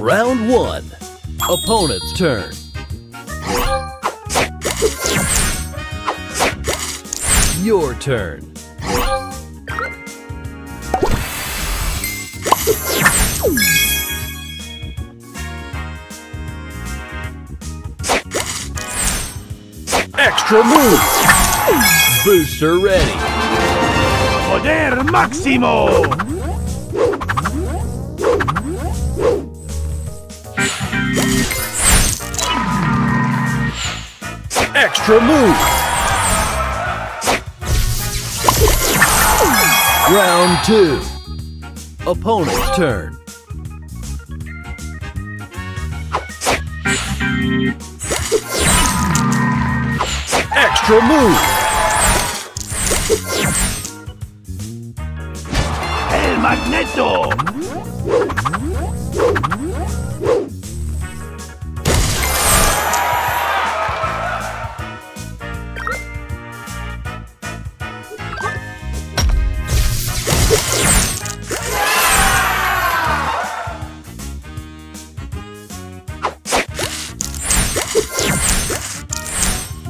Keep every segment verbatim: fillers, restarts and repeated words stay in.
Round one. Opponent's turn. Your turn. Extra move. Booster ready. Poder Máximo. Extra move. Round two. Opponent's turn. Extra move. El Magneto.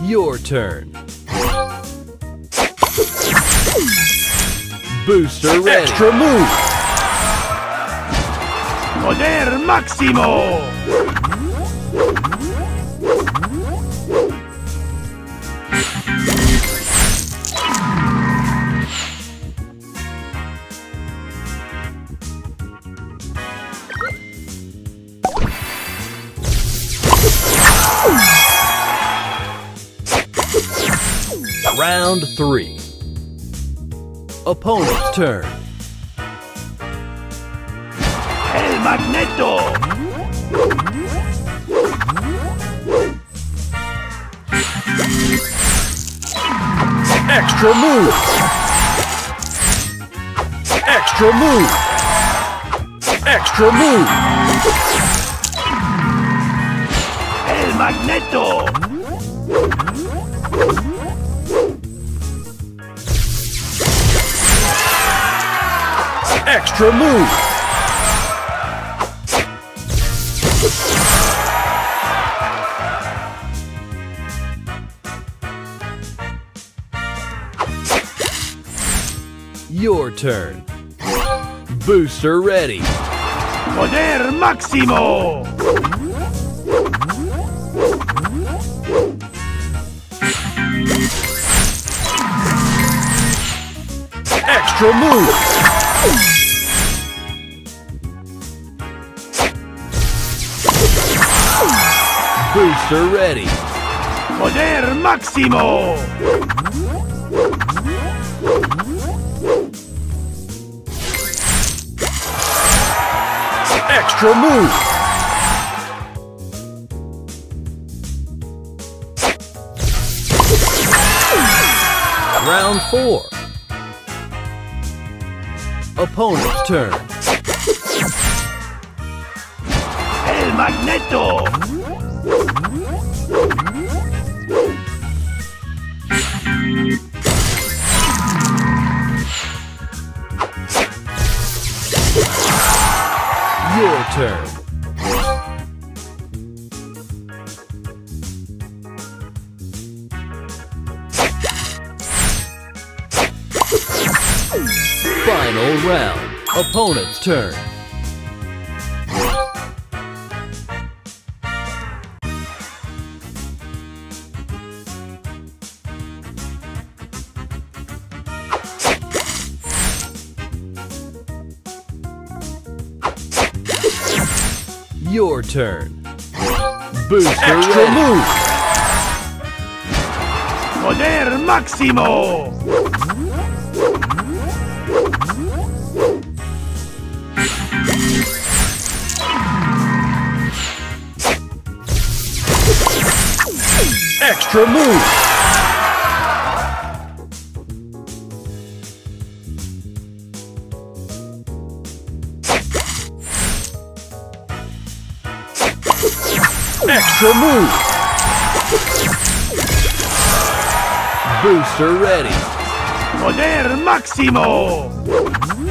Your turn. Booster ready. Extra move. Poder Máximo. Round three. Opponent's turn. El Magneto. Extra move. Extra move. Extra move. El Magneto. Extra move. Your turn. Booster ready. Poder Máximo. Extra move. Booster ready. Poder Máximo. Extra move. Round four. Opponent's turn. El Magneto. Your turn. Final round. Opponent's turn. Your turn. Booster extra move. Poder Máximo. Extra extra move. Extra move! Booster ready! Poder Máximo!